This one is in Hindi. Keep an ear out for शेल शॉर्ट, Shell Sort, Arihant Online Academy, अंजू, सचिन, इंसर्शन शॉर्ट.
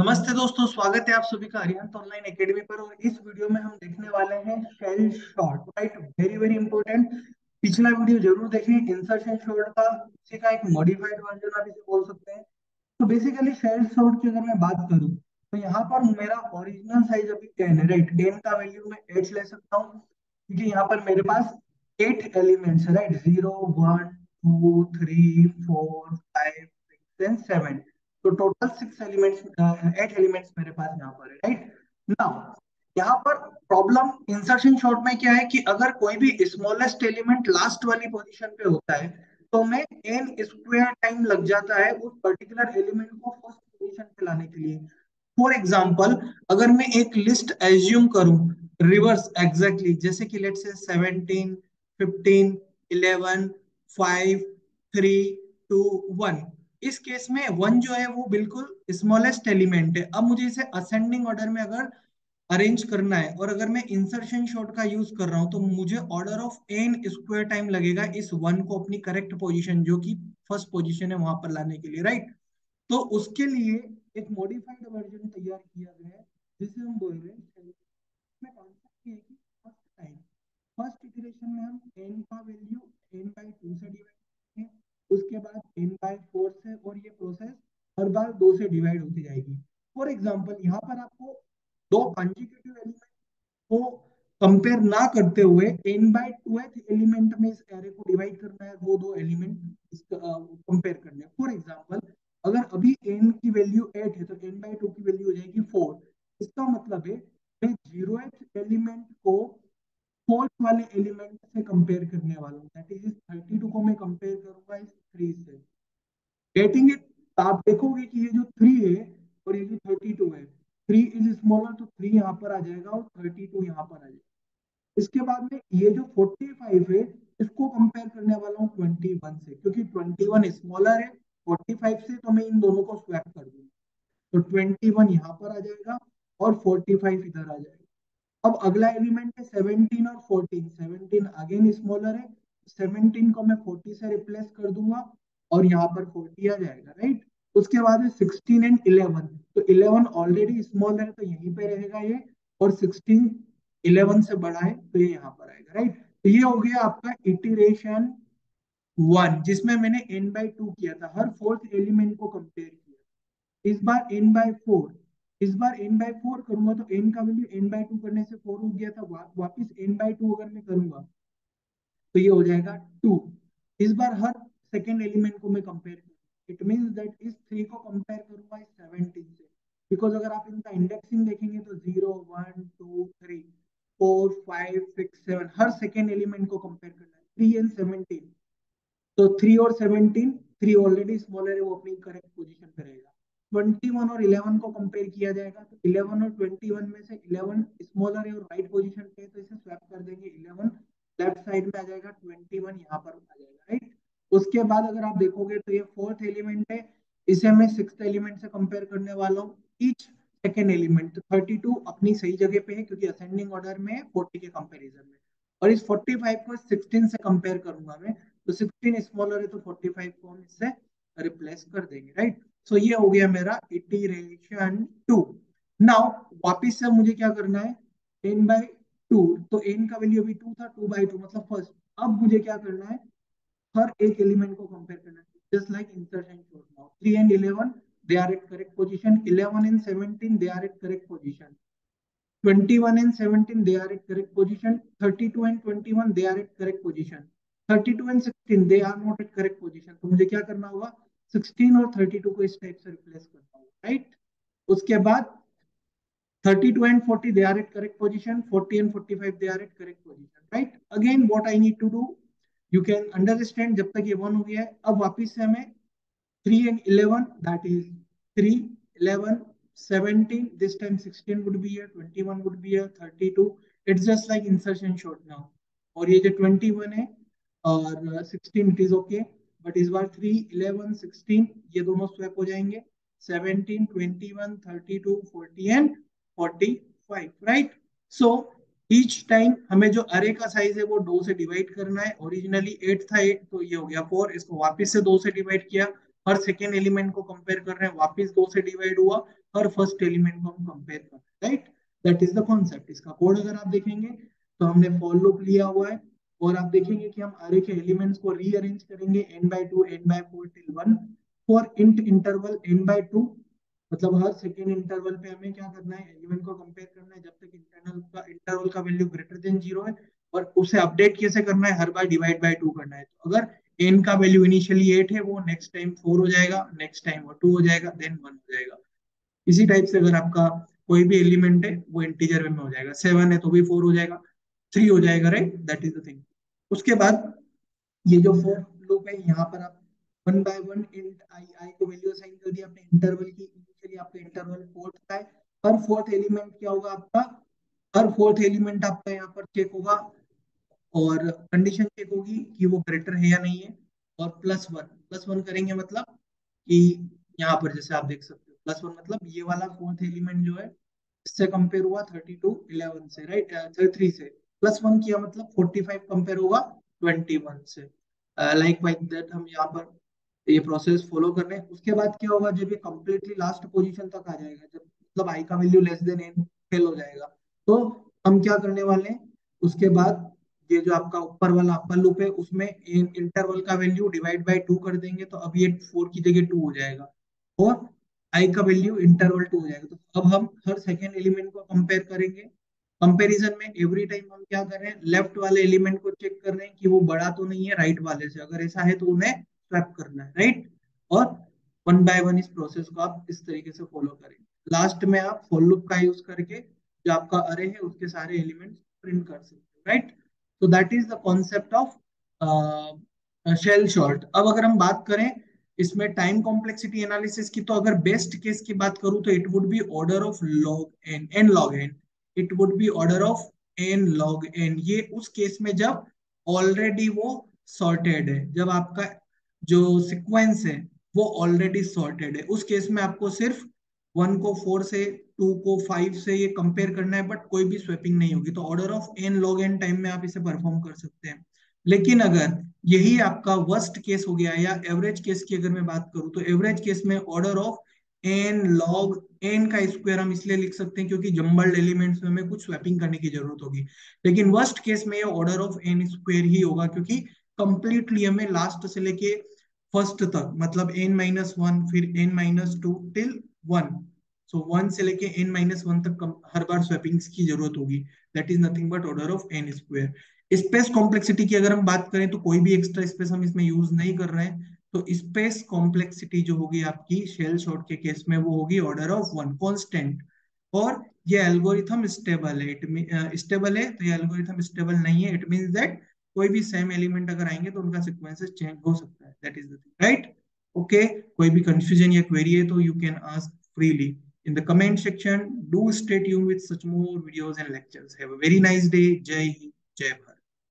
नमस्ते दोस्तों, स्वागत है आप सभी का अरिहंत ऑनलाइन एकेडमी पर। और इस वीडियो में हम देखने वाले हैं शेल शॉर्ट, right, very very important. पिछला वीडियो जरूर देखें, इंसर्शन शॉर्ट का उसी का एक मॉडिफाइड वर्जन आप इसे बोल सकते हैं। तो बेसिकली शेल शॉर्ट की अगर मैं बात करूं तो यहाँ पर मेरा ओरिजिनल साइज अभी 10 है, राइट। 10 का वैल्यू मैं 8 ले सकता हूँ क्योंकि यहाँ पर मेरे पास 8 एलिमेंट्स है, राइट। 0, 1, 2, 3, 4, 5, 6 एंड 7 तो टोटल 8 एलिमेंट्स मेरे पास यहाँ पर है, राइट। नाउ यहाँ पर प्रॉब्लम इंसर्शन शॉर्ट में क्या है कि अगर कोई भी स्मॉलेस्ट एलिमेंट लास्ट वाली पोजीशन पे होता है तो मैं n स्क्वायर टाइम लग जाता है उस पर्टिकुलर एलिमेंट को फर्स्ट पोजीशन पे लाने के लिए। फॉर एग्जांपल, अगर मैं एक लिस्ट एज्यूम करूं रिवर्स एग्जैक्टली, जैसे कि लेट्स से 17, 15, 11, 5, 3, 2, 1, इस केस में 1 जो है वो बिल्कुल स्मॉलेस्ट एलिमेंट है। अब मुझे इसे असेंडिंग ऑर्डर में अगर अरेंज करना है और अगर मैं इंसर्शन शॉर्ट का यूज कर रहा हूं तो मुझे order of n square time लगेगा इस 1 को अपनी करेक्ट पोजीशन जो कि फर्स्ट पोजीशन है वहां पर लाने के लिए, राइट। तो उसके लिए एक मॉडिफाइड वर्जन तैयार किया गया है जिसे हम बोल रहे हैं फर्स्ट इटरेशन में हम n का वैल्यू n/2 से डिवाइड, उसके बाद n/4 से, और ये प्रोसेस हर बार 2 से डिवाइड होती जाएगी। फॉर एग्जांपल, यहाँ पर आपको 2 कंसेक्यूटिव एलिमेंट को कंपेयर ना करते हुए n/2th एलिमेंट में इस एरे को डिवाइड करना है, वो 2 एलिमेंट कंपेयर करने हैं। फॉर एग्जांपल, अगर अभी n की वैल्यू 8 है तो n/2 की वैल्यू हो जाएगी 4। इसका मतलब है मैं 0th एलिमेंट को 4th वाले एलिमेंट से कंपेयर करने वाला हूँ, दैट इज 32 को मैं कंपेयर करूंगा इस 3 से। Getting it? आप देखोगे कि ये जो 3 है और ये जो 32 है, 3 इज स्मॉलर तो 3 यहाँ पर आ जाएगा और 32 यहाँ पर आ जाएगा। इसके बाद में ये जो 45 है इसको कंपेयर करने वाला हूँ 21 से, क्योंकि 21 स्मॉलर है 45 से, तो मैं इन दोनों को स्वैप कर दूंगा। तो 21 यहाँ पर आ जाएगा और 45 इधर आ जाएगा। अब अगला एलिमेंट है 17 और 14। 17 अगेन स्मॉलर है, 17 को मैं 40 से रिप्लेस कर दूंगा और यहाँ पर 40 आ जाएगा, राइट। उसके बाद है 16 एंड 11, तो 11 ऑलरेडी स्मॉलर है तो यहीं पे रहेगा ये, और 16 11 से बड़ा है तो ये यहाँ पर आएगा, राइट। तो ये हो गया आपका इटरेशन 1 जिसमें मैंने n/2 किया था, हर 4th एलिमेंट को कंपेयर किया। इस बार n/4 करूंगा तो n का वैल्यू n/2 करने से 4 हो गया था, वापस n/2 अगर मैं करूंगा तो ये हो जाएगा 2। इस बार हर सेकंड एलिमेंट को मैं कंपेयर करूंगा, इट मींस दैट इस 3 को कंपेयर करूंगा इस 17 से, बिकॉज अगर आप इनका इंडेक्सिंग देखेंगे तो 0, 1, 2, 3, 4, 5, 6, 7 हर सेकंड एलिमेंट को कंपेयर करना है। 3 एंड 17, तो 3 और 17, 3 ऑलरेडी स्मॉलर है वो अपनी करेक्ट पोजिशन पर रहेगा। 21 और 11 को कंपेयर किया जाएगा तो 11 और 21 में से 11 स्मॉलर है और राइट पोजीशन पे है तो इसे स्वैप कर देंगे, 11 लेफ्ट साइड में आ जाएगा, 21 यहाँ पर आ जाएगा, राइट। उसके बाद अगर आप देखोगे तो ये 4th एलिमेंट है, इसे मैं 6th एलिमेंट से कंपेयर करने वाला हूँ ईच सेकेंड एलिमेंट। तो 32 अपनी सही जगह पे है क्योंकि असेंडिंग ऑर्डर में 40 के कंपेरिजन में, और इस 45 को 16 से कंपेयर करूंगा मैं, तो 16 स्मॉलर है तो 45 को हम इससे रिप्लेस कर देंगे, राइट। सो ये हो गया मेरा इटरेशन 2। नाउ वापिस से मुझे क्या करना है, n/2, तो n का वैल्यू अभी 2 था, 2/2 मतलब फर्स्ट। अब मुझे क्या करना है, हर एक एलिमेंट को कंपेयर करना है, just like इंसर्शन शॉर्ट। Now 3 and 11 they are at correct position, 11 and 17 they are at correct position, 21 and 17 they are at correct position, 32 and 21 they are at correct position, 32 and 16 they are not at correct position. तो मुझे क्या करना होगा, 16 और 32 को इस टाइप से रिप्लेस करना होगा, राइट। उसके बाद 32 and 40 they are at correct position, 40 and 45 they are at correct position, right. Again what I need to do, you can understand. जब तक ये 1 हो गया है, अब वापस से हमें 3 and 11 that is 3, 11, 17 this time 16 would be here, 21 would be here, 32। It's just like इंसर्शन शॉर्ट now. और ये जो 21 है और 16 इट इज ओके, बट इस बार 3, 11, 16 ये दोनों स्वैप हो जाएंगे, 17, 21, 32, 40 and 45, right. So each time हमें जो अरे का साइज है वो 2 से डिवाइड करना है। ओरिजिनली 8 था, 8 तो ये हो गया 4, इसको वापस से 2 से डिवाइड किया। हर सेकेंड एलिमेंट को कंपेयर कर रहे हैं, वापस 2 से डिवाइड हुआ। हर फर्स्ट एलिमेंट को हम कंपेयर कर रहे हैं, right? That is the concept. इसका कोड अगर आप देखेंगे तो हमने फॉर लूप लिया हुआ है और आप देखेंगे कि हम अरे के एलिमेंट्स को रीअरेंज करेंगे n by 2, n by 4 till 1 for int interval n by 2, मतलब हर सेकेंड इंटरवल पे हमें क्या करना है, एलिमेंट को कंपेयर करना है जब तक इंटरवल का वैल्यू ग्रेटर देन 0 है। और उसे अपडेट कैसे करना है, हर बार डिवाइड बाय 2 करना है। तो अगर n का वैल्यू इनिशियली 8 है वो नेक्स्ट टाइम 4 हो जाएगा, नेक्स्ट टाइम वो 2 हो जाएगा, देन 1 हो जाएगा। इसी टाइप से अगर आपका कोई भी एलिमेंट है वो इंटीजर में हो जाएगा, 7 है तो भी 4 हो जाएगा, 3 हो जाएगा, right? That is the thing. उसके बाद ये जो फॉर लूप है यहाँ पर आप 1 by 1 int i को वैल्यू असाइन कर दिया अपने इंटरवल की। इनिशियली आपका इंटरवल 4 का है, हर फोर्थ एलिमेंट क्या होगा आपका, हर फोर्थ एलिमेंट आपका यहाँ पर चेक होगा और कंडीशन चेक होगी कि वो ग्रेटर है या नहीं है। और प्लस वन करेंगे मतलब कि यहाँ पर जैसे आप देख सकते हो प्लस वन मतलब ये वाला फोर्थ एलिमेंट जो है इससे कंपेयर हुआ 32 11 से, राइट, 33 से। प्लस वन किया मतलब 45 कंपेयर होगा 21 से। लाइक वाइज दैट हम यहाँ पर ये प्रोसेस फॉलो कर रहे हैं। उसके बाद क्या होगा, जब ये कम्प्लीटली लास्ट पोजीशन तक आ जाएगा, जब मतलब आई का value less than n fail हो जाएगा, तो हम क्या करने वाले हैं, उसके बाद ये जो आपका ऊपर वाला अपर लूप है उसमें इंटरवल का वैल्यू डिवाइड बाय 2 कर देंगे, तो अब ये 4 की जगह 2 हो जाएगा और आई का वैल्यू इंटरवल 2 हो जाएगा। तो अब हम हर सेकेंड एलिमेंट को कंपेयर करेंगे। कंपैरिजन में एवरी टाइम हम क्या कर रहे हैं, लेफ्ट वाले एलिमेंट को चेक कर रहे हैं कि वो बड़ा तो नहीं है राइट वाले से, अगर ऐसा है तो उन्हें स्वैप करना है, राइट? और 1 by 1 इस प्रोसेस को आप इस तरीके से फॉलो करेंगे। लास्ट में आप फॉर लूप का यूज करके जो आपका अरे है उसके सारे एलिमेंट्स प्रिंट कर सकते हो, राइट? तो that is the concept of shell sort. अब अगर हम बात करें इसमें टाइम कॉम्प्लेक्सिटी एनालिसिस की, तो अगर बेस्ट केस की बात करूँ तो it would be order of log n log n, it would be order of n log n। ये उस केस में जब ऑलरेडी वो सॉर्टेड है, जब आपका जो सीक्वेंस है वो ऑलरेडी सॉर्टेड है, उस केस में आपको सिर्फ 1 को 4 से 2 को 5 से ये कंपेयर करना है, बट कोई भी स्वैपिंग नहीं होगी। तो order of n log n time में आप इसे परफॉर्म कर सकते हैं। लेकिन अगर यही आपका वर्स्ट केस हो गया या एवरेज केस की अगर मैं बात करूँ, तो एवरेज केस में order of n log n का स्क्वायर हम इसलिए लिख सकते हैं क्योंकि जम्बल्ड एलिमेंट्स में हमें कुछ स्वैपिंग करने की जरूरत होगी। लेकिन वर्स्ट केस में ये ऑर्डर ऑफ n स्क्वायर ही होगा क्योंकि कंप्लीटली हमें लास्ट से लेके फर्स्ट तक, मतलब n-1 फिर n-2 till 1, सो 1 से लेके n-1 तक हर बार स्वैपिंग्स की जरूरत होगी। That is nothing but order of n square. Space complexity की अगर हम बात करें तो कोई भी एक्स्ट्रा स्पेस हम इसमें यूज नहीं कर रहे हैं, तो स्पेस कॉम्प्लेक्सिटी जो होगी आपकी शेल सॉर्ट के केस में वो होगी ऑर्डर ऑफ 1 कांस्टेंट। और ये एल्गोरिथम स्टेबल है, तो ये एल्गोरिथम स्टेबल नहीं है, इट मींस दैट कोई भी सेम एलिमेंट अगर आएंगे तो उनका सीक्वेंसेस चेंज हो सकता है। That is the thing, right? Okay, कोई भी कंफ्यूजन या क्वेरी है तो you can ask freely in the comment section. Do stay tuned with such more videos and lectures. Have a very nice day. जय हिंद, जय भारत।